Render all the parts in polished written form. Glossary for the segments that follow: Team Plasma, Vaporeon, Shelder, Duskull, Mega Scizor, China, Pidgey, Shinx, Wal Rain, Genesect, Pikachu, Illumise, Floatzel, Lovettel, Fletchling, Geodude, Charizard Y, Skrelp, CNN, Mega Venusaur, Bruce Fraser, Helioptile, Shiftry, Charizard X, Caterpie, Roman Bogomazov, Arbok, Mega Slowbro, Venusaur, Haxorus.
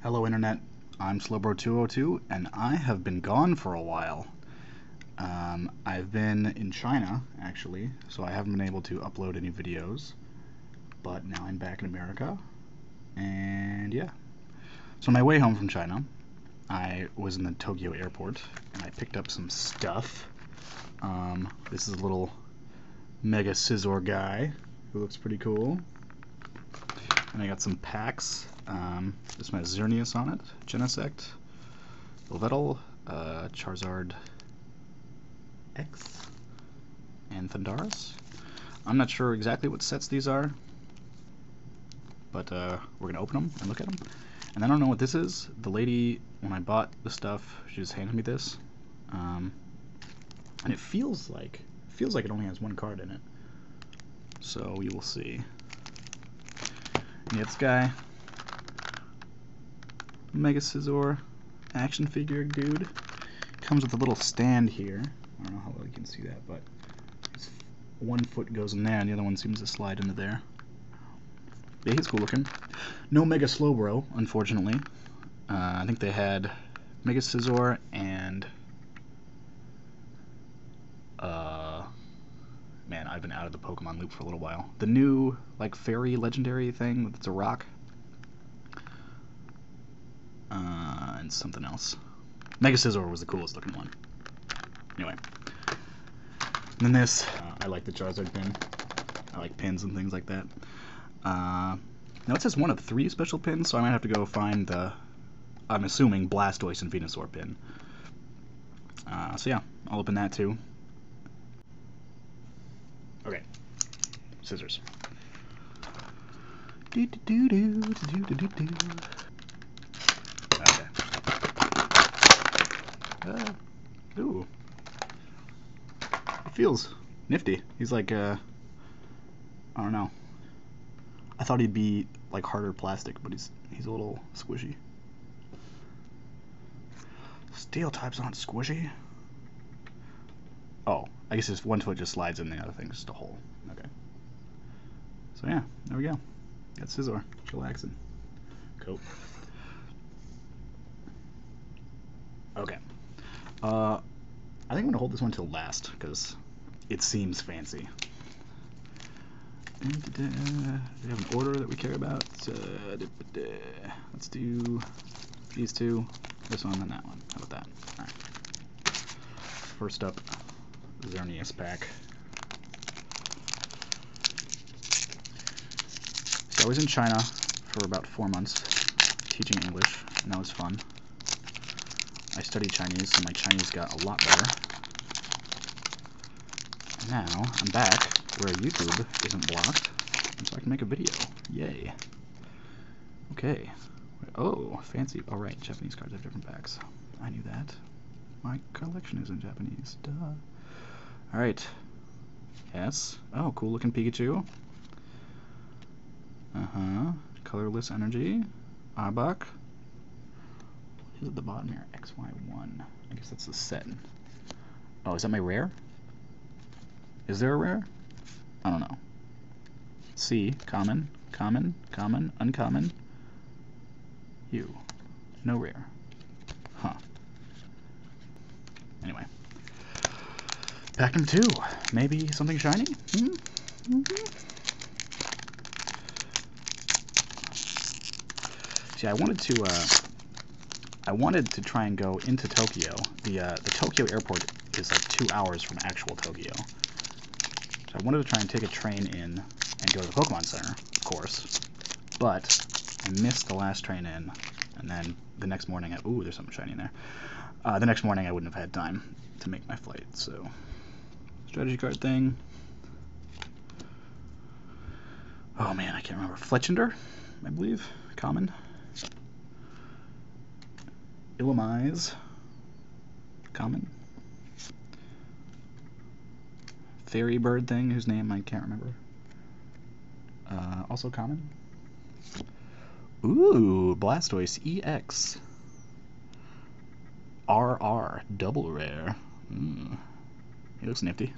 Hello Internet, I'm Slowbro202, and I have been gone for a while. I've been in China, actually, so I haven't been able to upload any videos, but now I'm back in America, and yeah. So on my way home from China, I was in the Tokyo airport, and I picked up some stuff. This is a little Mega Scizor guy, who looks pretty cool. And I got some packs. This one has Xerneas on it, Genesect, Lovettel, Charizard X, and Thundarus. I'm not sure exactly what sets these are, but we're going to open them and look at them. And I don't know what this is. The lady, when I bought the stuff, she just handed me this. And it feels like it only has one card in it. So we will see. Yeah, this guy. Mega Scizor action figure dude. Comes with a little stand here. I don't know how well you can see that, but his one foot goes in there and the other one seems to slide into there. Yeah, he's cool looking. No Mega Slowbro, unfortunately. I think they had Mega Scizor and... Man, I've been out of the Pokemon loop for a little while. The new, like, fairy legendary thing that's a rock. And something else. Mega Scizor was the coolest looking one. Anyway. And then this. I like the Charizard pin. I like pins and things like that. Now it says one of three special pins, so I might have to go find the, I'm assuming, Blastoise and Venusaur pin. So yeah, I'll open that too. Okay. Scissors. Do-do-do-do-do-do-do-do. Okay. Ooh. It feels nifty. He's like, I don't know. I thought he'd be, like, harder plastic, but he's a little squishy. Steel types aren't squishy. Oh, I guess this one foot just slides in, the other thing's just a hole. Okay. So yeah, there we go. Got Scizor, chillaxing. Cool. Okay. I think I'm gonna hold this one till last because it seems fancy. We have an order that we care about. Let's do these two, this one, and that one. How about that? All right. First up. Xerneas pack. So I was in China for about 4 months teaching English, and that was fun. I studied Chinese, so my Chinese got a lot better. And now I'm back where YouTube isn't blocked, so I can make a video. Yay. Okay. Oh, fancy. Oh, right, Japanese cards have different packs. I knew that. My collection is in Japanese. Duh. Alright. Yes. Oh, cool looking Pikachu. Uh-huh. Colorless energy. Arbok. What is at the bottom here? XY1. I guess that's the set. Oh, is that my rare? Is there a rare? I don't know. C. Common. Common. Common. Uncommon. U. No rare. Huh. Anyway. Pack them too. Maybe something shiny? Hmm? Mm-hmm. See, I wanted to try and go into Tokyo. The Tokyo airport is like 2 hours from actual Tokyo. So I wanted to try and take a train in and go to the Pokemon Center, of course. But I missed the last train in, and then the next morning ooh, there's something shiny in there. The next morning I wouldn't have had time to make my flight, so... strategy card thing. Oh man, I can't remember. Fletchinder, I believe. Common. Illumise. Common. Fairy bird thing, whose name I can't remember. Also common. Ooh, Blastoise EX. RR, double rare. He looks nifty.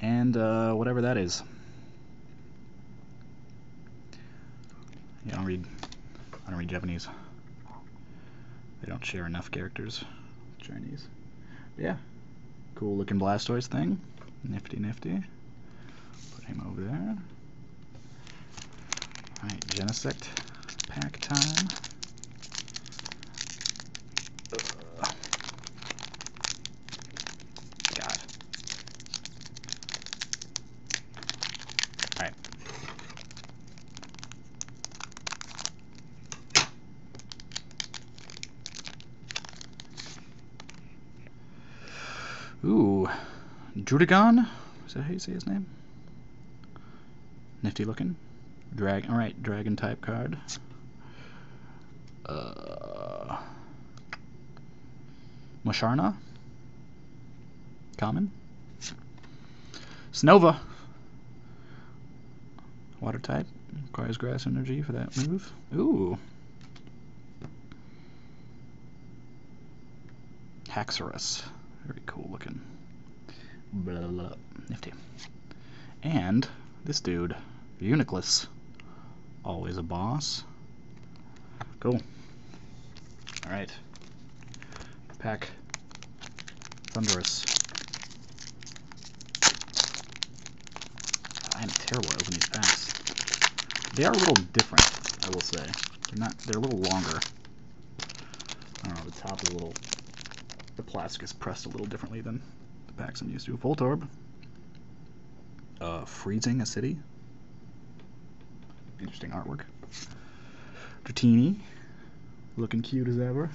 And, whatever that is. Yeah, I don't read Japanese. They don't share enough characters with Chinese. But yeah, cool looking Blastoise thing. Nifty, nifty. Put him over there. Alright, Genesect pack time. God. Alright. Ooh. Drudigon? Is that how you say his name? Nifty looking. Dragon, alright, dragon type card. Musharna. Common. Snova. Water type. Requires grass energy for that move. Ooh. Haxorus. Very cool looking. Blah, blah, blah. Nifty. And this dude, Uniclus. Always a boss. Cool. Alright. Pack Thundarus. I'm terrible at opening these packs. They are a little different, I will say. They're a little longer. I don't know, the top is a little, the plastic is pressed a little differently than the packs I'm used to. Voltorb. Freezing a city. Interesting artwork. Dratini, looking cute as ever.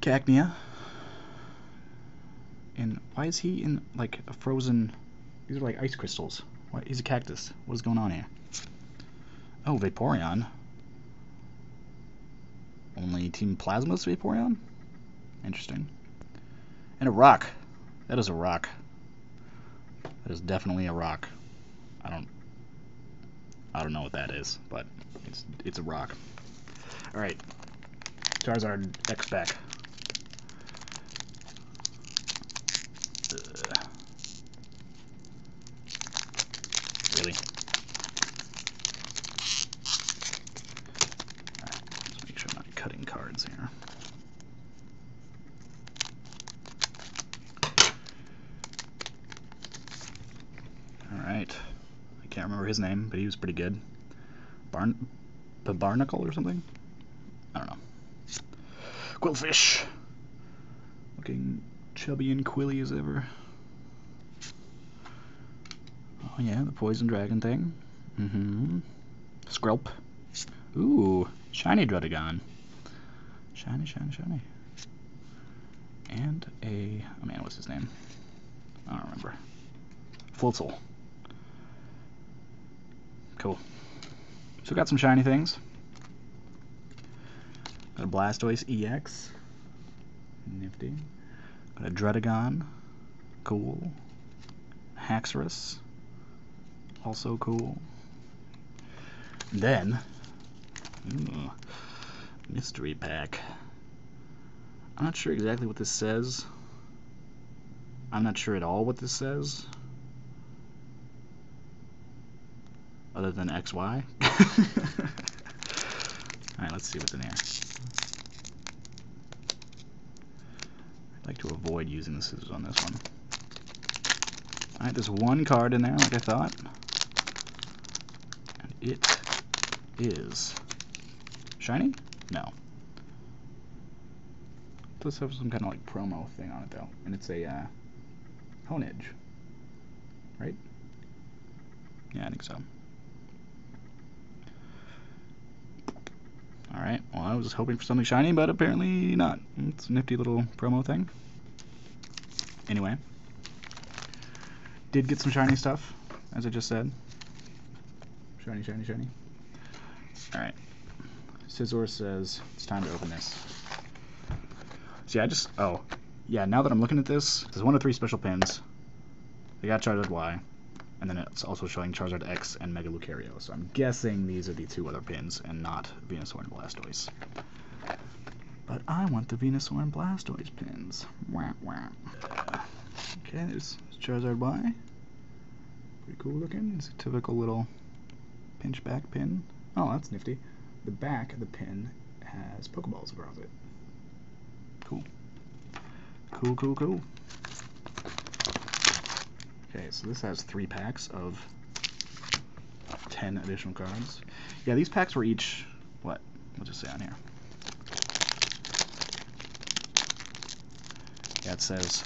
Cacnea. And why is he in like a frozen? These are like ice crystals. Why, he's a cactus. What is going on here? Oh, Vaporeon. Only Team Plasma's Vaporeon. Interesting. And a rock. That is a rock. That is definitely a rock. I don't know what that is, but it's a rock. All right, Charizard X pack. Ugh. Really? All right, let's make sure I'm not cutting cards here. All right. Can't remember his name, but he was pretty good. Barnacle or something? I don't know. Quillfish! Looking chubby and quilly as ever. Oh yeah, the poison dragon thing. Mm-hmm. Skrelp. Ooh, shiny Drudigon. Shiny, shiny, shiny. And a... oh man, what's his name? I don't remember. Floatzel. Cool. So we got some shiny things. Got a Blastoise EX. Nifty. Got a Drudigon. Cool. Haxorus. Also cool. And then, mystery pack. I'm not sure exactly what this says. I'm not sure at all what this says. Other than XY. Alright, let's see what's in here. I'd like to avoid using the scissors on this one. Alright, there's one card in there, like I thought. And it is... shiny? No. It does have some kind of like promo thing on it though. And it's a Honedge. Right? Yeah, I think so. Alright, well I was hoping for something shiny, but apparently not. It's a nifty little promo thing. Anyway. Did get some shiny stuff, as I just said. Shiny, shiny, shiny. Alright. Scizor says, it's time to open this. See, I just, oh. Yeah, now that I'm looking at this, there's one of three special pins. They got Charizard Y. And then it's also showing Charizard X and Mega Lucario. So I'm guessing these are the two other pins and not Venusaur and Blastoise. But I want the Venusaur and Blastoise pins. Wah, wah. Okay, there's Charizard Y. Pretty cool looking. It's a typical little pinchback pin. Oh, that's nifty. The back of the pin has Pokeballs across it. Cool. Cool, cool, cool. Okay, so this has 3 packs of 10 additional cards. Yeah, these packs were each, what? We'll just say on here. Yeah, it says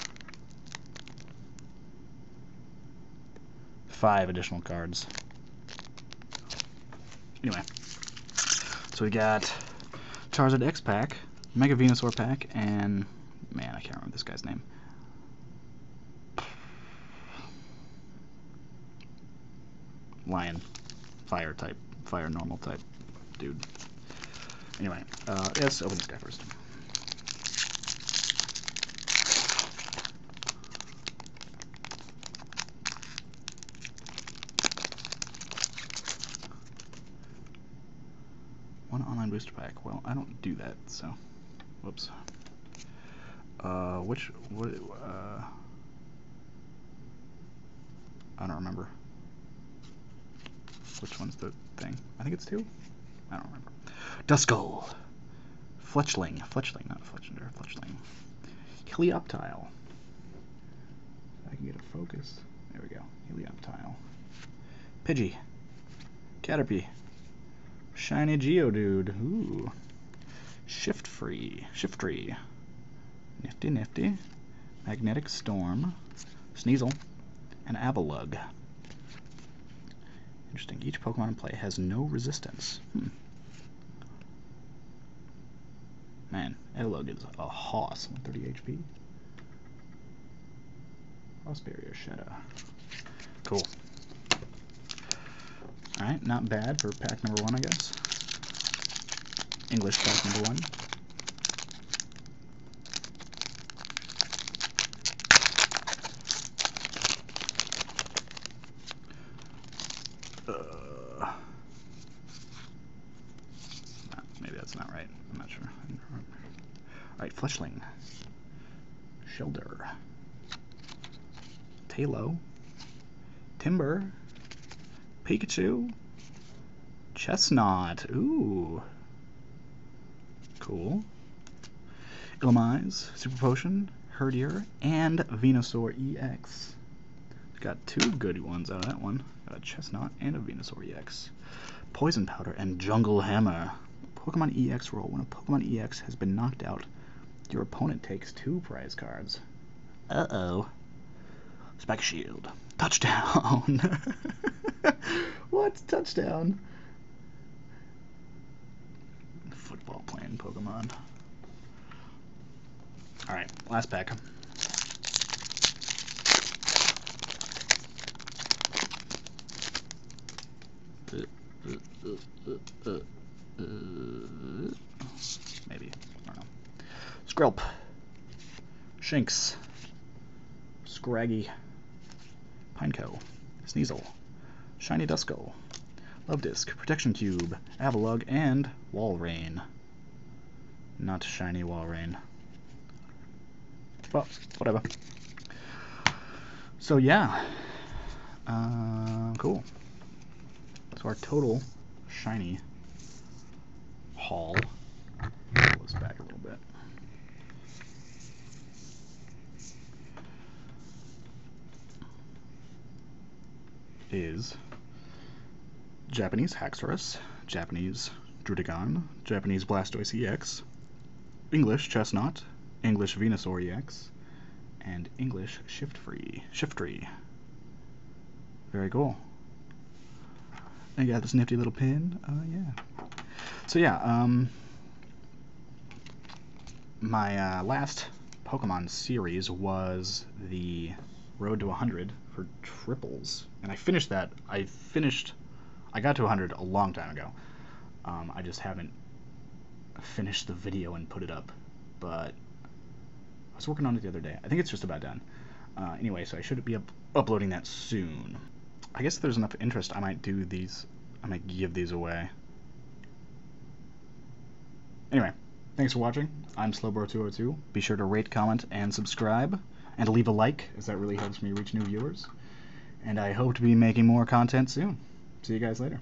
5 additional cards. Anyway, so we got Charizard X pack, Mega Venusaur pack, and man, I can't remember this guy's name. Lion, fire type, fire normal type, dude. Anyway, let's open this guy first. One online booster pack. Well, I don't do that, so. Whoops. I don't remember. Which one's the thing? I think it's 2? I don't remember. Duskull. Fletchling. Fletchling, not Fletchinder. Fletchling. Helioptile. I can get a focus. There we go. Helioptile. Pidgey. Caterpie. Shiny Geodude. Ooh. Shiftry. Nifty. Magnetic Storm. Sneasel. And Avalugg. Interesting. Each Pokemon in play has no resistance. Man, Avalugg is a hoss. 130 HP. Cross Barrier Shadow. Cool. Alright, not bad for pack number 1, I guess. English pack number 1. Maybe that's not right. I'm not sure. Alright, Fletchling. Shelder. Talo. Timber. Pikachu. Chesnaught. Ooh. Cool. Illumise. Super Potion. Herdier. And Venusaur EX. Got 2 good ones out of that one. Got a Chesnaught and a Venusaur EX. Poison Powder and Jungle Hammer. Pokemon EX roll. When a Pokemon EX has been knocked out, your opponent takes 2 prize cards. Uh-oh. Spike Shield. Touchdown! What? Touchdown? Football playing Pokemon. Alright, last pack. Maybe. I don't know. Skrelp. Shinx. Scraggy. Pineco. Sneasel. Shiny Duskull. Lovedisc. Protection Cube. Avalugg and Wal Rain. Not shiny Wal Rain. Well, whatever. So yeah. Cool. So our total shiny haul. Pull this back a little bit. Is Japanese Haxorus, Japanese Drudigon, Japanese Blastoise EX, English Chesnaught, English Venusaur EX, and English Shiftry. Very cool. I got this nifty little pin. Yeah. So yeah, my last Pokemon series was the Road to 100 for triples, and I finished that. I got to 100 a long time ago. I just haven't finished the video and put it up, but I was working on it the other day. I think it's just about done. Anyway, so I should be uploading that soon. I guess if there's enough interest, I might do these. I might give these away. Anyway, thanks for watching. I'm Slowbro202. Be sure to rate, comment, and subscribe, and leave a like, as that really helps me reach new viewers. And I hope to be making more content soon. See you guys later.